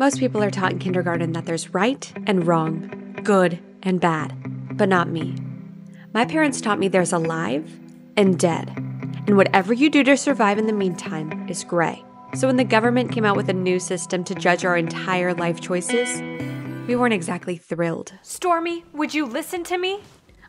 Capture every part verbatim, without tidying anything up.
Most people are taught in kindergarten that there's right and wrong, good and bad, but not me. My parents taught me there's alive and dead, and whatever you do to survive in the meantime is gray. So when the government came out with a new system to judge our entire life choices, we weren't exactly thrilled. Stormy, would you listen to me?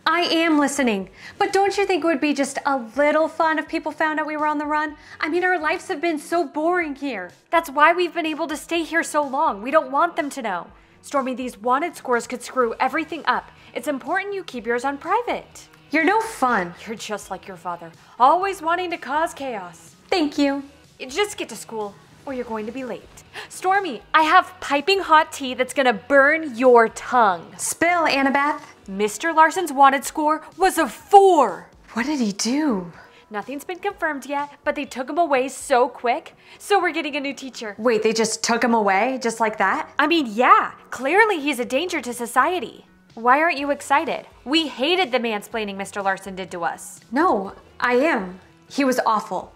I am listening, but don't you think it would be just a little fun if people found out we were on the run? I mean, our lives have been so boring here. That's why we've been able to stay here so long. We don't want them to know. Stormy, these wanted scores could screw everything up. It's important you keep yours on private. You're no fun. You're just like your father, always wanting to cause chaos. Thank you. Just get to school, or you're going to be late. Stormy, I have piping hot tea that's gonna burn your tongue. Spill, Annabeth. Mister Larson's wanted score was a four. What did he do? Nothing's been confirmed yet, but they took him away so quick, so we're getting a new teacher. Wait, they just took him away, just like that? I mean, yeah, clearly he's a danger to society. Why aren't you excited? We hated the mansplaining Mister Larson did to us. No, I am. He was awful.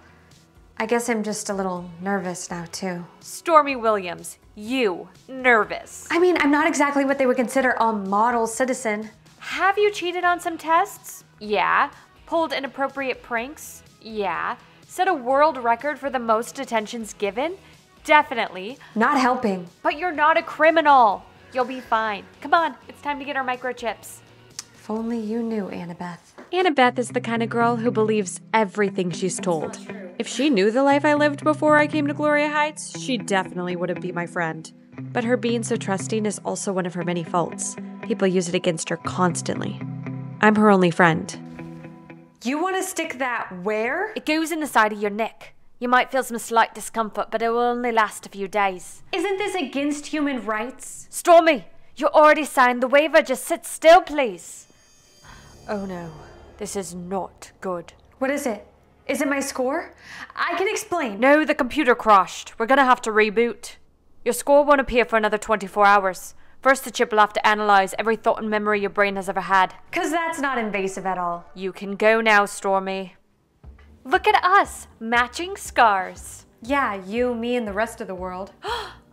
I guess I'm just a little nervous now, too. Stormy Williams, you nervous. I mean, I'm not exactly what they would consider a model citizen. Have you cheated on some tests? Yeah. Pulled inappropriate pranks? Yeah. Set a world record for the most detentions given? Definitely. Not helping. But you're not a criminal. You'll be fine. Come on, it's time to get our microchips. If only you knew, Annabeth. Annabeth is the kind of girl who believes everything she's told. If she knew the life I lived before I came to Gloria Heights, she definitely wouldn't be my friend. But her being so trusting is also one of her many faults. People use it against her constantly. I'm her only friend. You want to stick that where? It goes in the side of your neck. You might feel some slight discomfort, but it will only last a few days. Isn't this against human rights? Stormy, you already signed the waiver. Just sit still, please. Oh no, this is not good. What is it? Is it my score? I can explain. No, the computer crashed. We're gonna have to reboot. Your score won't appear for another twenty-four hours. First, the chip will have to analyze every thought and memory your brain has ever had. Cause that's not invasive at all. You can go now, Stormy. Look at us, matching scars. Yeah, you, me, and the rest of the world.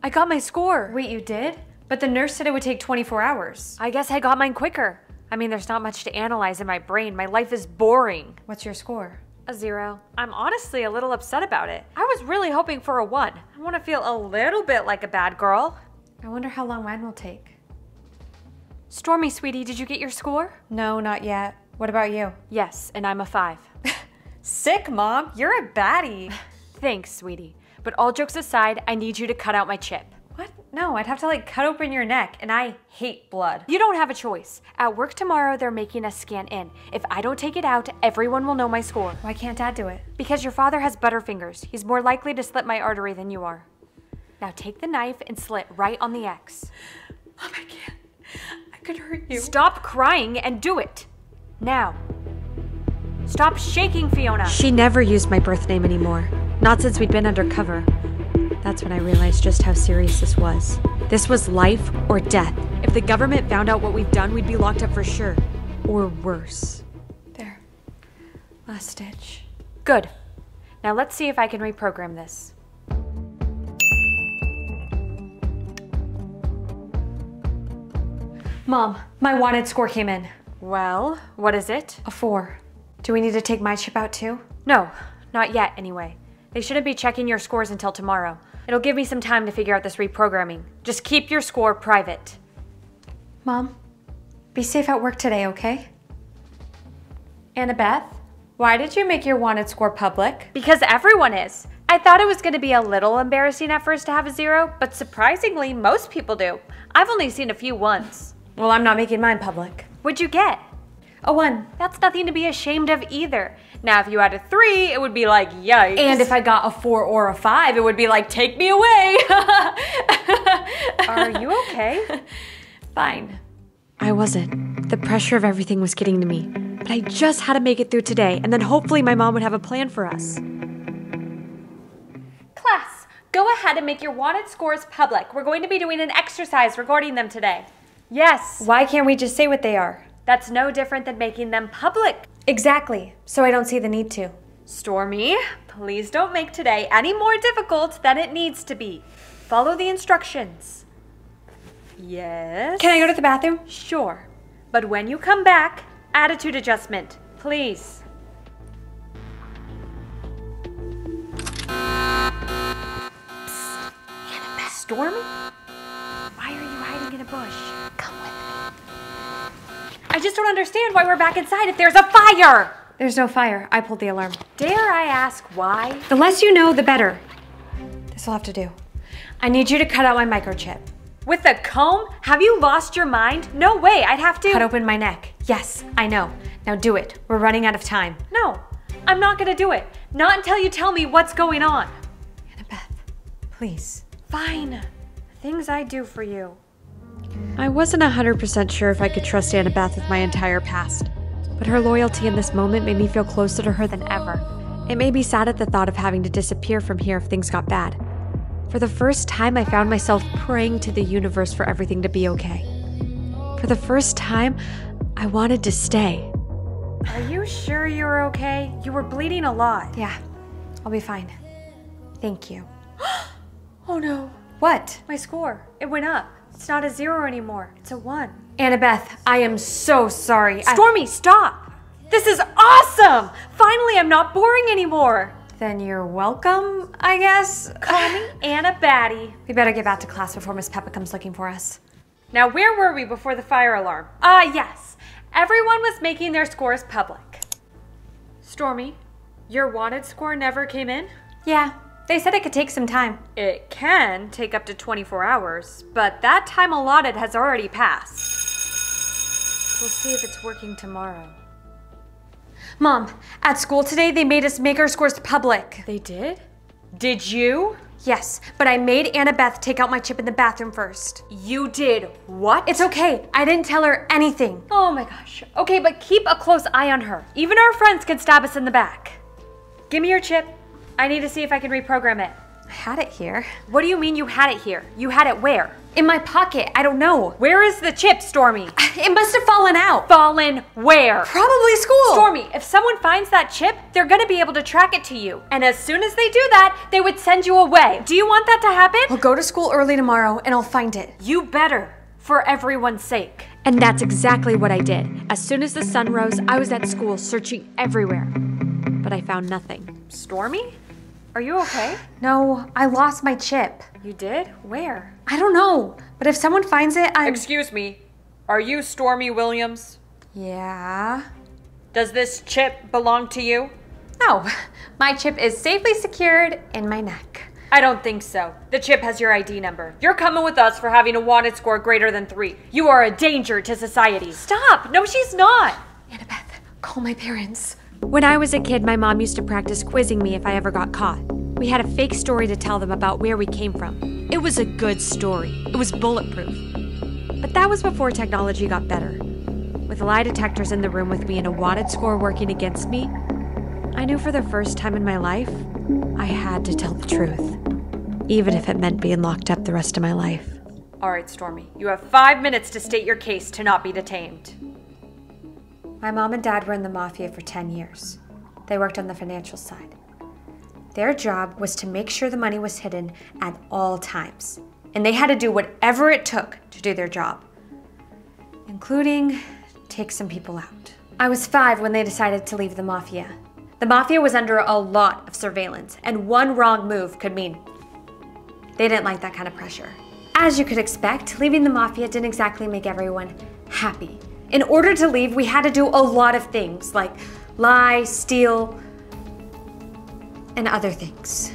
I got my score. Wait, you did? But the nurse said it would take twenty-four hours. I guess I got mine quicker. I mean, there's not much to analyze in my brain. My life is boring. What's your score? A zero. I'm honestly a little upset about it. I was really hoping for a one. I want to feel a little bit like a bad girl. I wonder how long mine will take. Stormy, sweetie, did you get your score? No, not yet. What about you? Yes, and I'm a five. Sick, Mom. You're a baddie. Thanks, sweetie. But all jokes aside, I need you to cut out my chip. What? No, I'd have to like cut open your neck, and I hate blood. You don't have a choice. At work tomorrow, they're making us scan in. If I don't take it out, everyone will know my score. Why can't Dad do it? Because your father has butterfingers. He's more likely to slit my artery than you are. Now take the knife and slit right on the X. Mom, I can't. I could hurt you. Stop crying and do it. Now. Stop shaking, Fiona. She never used my birth name anymore. Not since we'd been undercover. That's when I realized just how serious this was. This was life or death. If the government found out what we've done, we'd be locked up for sure. Or worse. There. Last stitch. Good. Now let's see if I can reprogram this. Mom, my wanted score came in. Well, what is it? A four. Do we need to take my chip out too? No, not yet anyway. They shouldn't be checking your scores until tomorrow. It'll give me some time to figure out this reprogramming. Just keep your score private. Mom, be safe at work today, okay? Annabeth, why did you make your wanted score public? Because everyone is. I thought it was going to be a little embarrassing at first to have a zero, but surprisingly, most people do. I've only seen a few ones. Well, I'm not making mine public. What'd you get? A one. That's nothing to be ashamed of either. Now, if you had a three, it would be like, yikes. And if I got a four or a five, it would be like, take me away. Are you okay? Fine. I wasn't. The pressure of everything was getting to me. But I just had to make it through today, and then hopefully my mom would have a plan for us. Class, go ahead and make your wanted scores public. We're going to be doing an exercise regarding them today. Yes. Why can't we just say what they are? That's no different than making them public. Exactly, so I don't see the need to. Stormy, please don't make today any more difficult than it needs to be. Follow the instructions. Yes? Can I go to the bathroom? Sure. But when you come back, attitude adjustment, please. Psst, Annabeth. Stormy? Why are you hiding in a bush? Come with me. I just don't understand why we're back inside if there's a fire! There's no fire. I pulled the alarm. Dare I ask why? The less you know, the better. This will have to do. I need you to cut out my microchip. With a comb? Have you lost your mind? No way, I'd have to- Cut open my neck. Yes, I know. Now do it. We're running out of time. No, I'm not gonna do it. Not until you tell me what's going on. Annabeth, please. Fine. Things I do for you. I wasn't one hundred percent sure if I could trust Annabeth with my entire past, but her loyalty in this moment made me feel closer to her than ever. It made me sad at the thought of having to disappear from here if things got bad. For the first time, I found myself praying to the universe for everything to be okay. For the first time, I wanted to stay. Are you sure you're okay? You were bleeding a lot. Yeah, I'll be fine. Thank you. Oh no. What? My score. It went up. It's not a zero anymore. It's a one. Annabeth, I am so sorry. Stormy, I... stop! This is awesome! Finally, I'm not boring anymore. Then you're welcome, I guess. Call me Anna Batty. We better get back to class before Miss Peppa comes looking for us. Now, where were we before the fire alarm? Ah, uh, yes. Everyone was making their scores public. Stormy, your wanted score never came in? Yeah, they said it could take some time. It can take up to twenty-four hours, but that time allotted has already passed. We'll see if it's working tomorrow. Mom, at school today, they made us make our scores public. They did? Did you? Yes, but I made Annabeth take out my chip in the bathroom first. You did what? It's okay. I didn't tell her anything. Oh my gosh. Okay, but keep a close eye on her. Even our friends could stab us in the back. Give me your chip. I need to see if I can reprogram it. I had it here. What do you mean you had it here? You had it where? In my pocket. I don't know. Where is the chip, Stormy? It must have fallen out. Fallen where? Probably school. Stormy, if someone finds that chip, they're going to be able to track it to you. And as soon as they do that, they would send you away. Do you want that to happen? I'll go to school early tomorrow and I'll find it. You better, for everyone's sake. And that's exactly what I did. As soon as the sun rose, I was at school searching everywhere. But I found nothing. Stormy? Are you okay? No, I lost my chip. You did? Where? I don't know, but if someone finds it, I'm- Excuse me, are you Stormy Williams? Yeah. Does this chip belong to you? No, my chip is safely secured in my neck. I don't think so. The chip has your I D number. You're coming with us for having a wanted score greater than three. You are a danger to society. Stop, no she's not. Annabeth, call my parents. When I was a kid, my mom used to practice quizzing me if I ever got caught. We had a fake story to tell them about where we came from. It was a good story. It was bulletproof. But that was before technology got better. With lie detectors in the room with me and a wanted score working against me, I knew for the first time in my life, I had to tell the truth, even if it meant being locked up the rest of my life. All right, Stormy, you have five minutes to state your case to not be detained. My mom and dad were in the mafia for ten years. They worked on the financial side. Their job was to make sure the money was hidden at all times, and they had to do whatever it took to do their job, including take some people out. I was five when they decided to leave the mafia. The mafia was under a lot of surveillance, and one wrong move could mean they didn't like that kind of pressure. As you could expect, leaving the mafia didn't exactly make everyone happy. In order to leave, we had to do a lot of things, like lie, steal, and other things.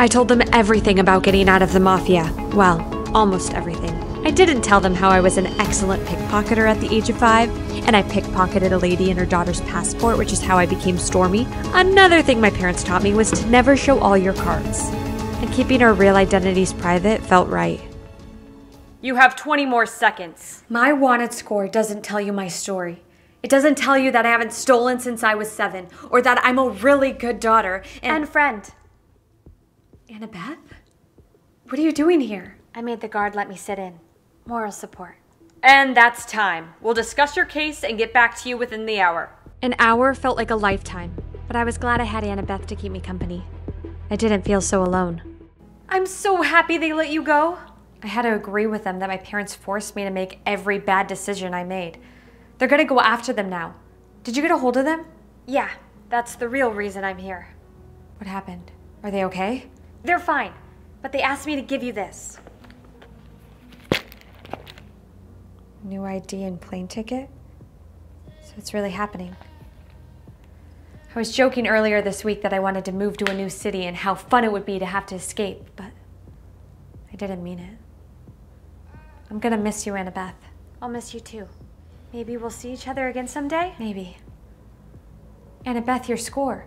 I told them everything about getting out of the mafia. Well, almost everything. I didn't tell them how I was an excellent pickpocketer at the age of five, and I pickpocketed a lady and her daughter's passport, which is how I became Stormy. Another thing my parents taught me was to never show all your cards. And keeping our real identities private felt right. You have twenty more seconds. My wanted score doesn't tell you my story. It doesn't tell you that I haven't stolen since I was seven, or that I'm a really good daughter and, and friend. Annabeth? What are you doing here? I made the guard let me sit in. Moral support. And that's time. We'll discuss your case and get back to you within the hour. An hour felt like a lifetime, but I was glad I had Annabeth to keep me company. I didn't feel so alone. I'm so happy they let you go. I had to agree with them that my parents forced me to make every bad decision I made. They're gonna go after them now. Did you get a hold of them? Yeah, that's the real reason I'm here. What happened? Are they okay? They're fine, but they asked me to give you this. New I D and plane ticket? So it's really happening. I was joking earlier this week that I wanted to move to a new city and how fun it would be to have to escape, but I didn't mean it. I'm gonna miss you, Annabeth. I'll miss you too. Maybe we'll see each other again someday? Maybe. Annabeth, your score.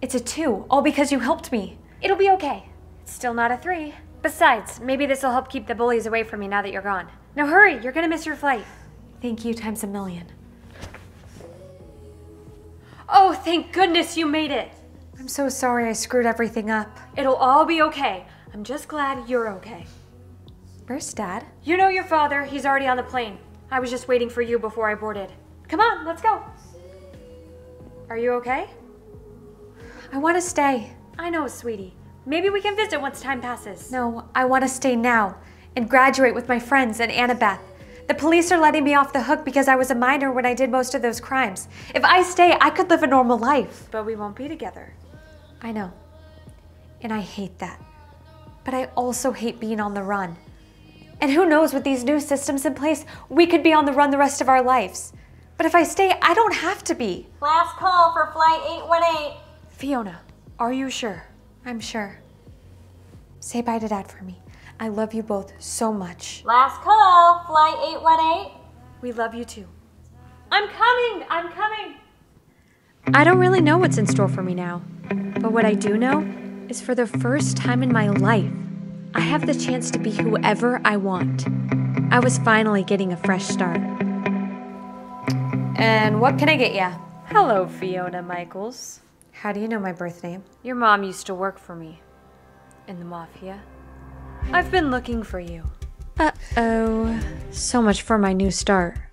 It's a two, all because you helped me. It'll be okay. It's still not a three. Besides, maybe this'll help keep the bullies away from me now that you're gone. Now hurry, you're gonna miss your flight. Thank you times a million. Oh, thank goodness you made it. I'm so sorry I screwed everything up. It'll all be okay. I'm just glad you're okay. Where's Dad? You know your father, he's already on the plane. I was just waiting for you before I boarded. Come on, let's go. Are you okay? I want to stay. I know, sweetie. Maybe we can visit once time passes. No, I want to stay now and graduate with my friends and Annabeth. The police are letting me off the hook because I was a minor when I did most of those crimes. If I stay, I could live a normal life. But we won't be together. I know. And I hate that. But I also hate being on the run. And who knows, with these new systems in place, we could be on the run the rest of our lives. But if I stay, I don't have to be. Last call for flight eight one eight. Fiona, are you sure? I'm sure. Say bye to Dad for me. I love you both so much. Last call, flight eight one eight. We love you too. I'm coming, I'm coming. I don't really know what's in store for me now. But what I do know is for the first time in my life, I have the chance to be whoever I want. I was finally getting a fresh start. And what can I get ya? Hello, Fiona Michaels. How do you know my birth name? Your mom used to work for me. In the mafia. I've been looking for you. Uh-oh. So much for my new start.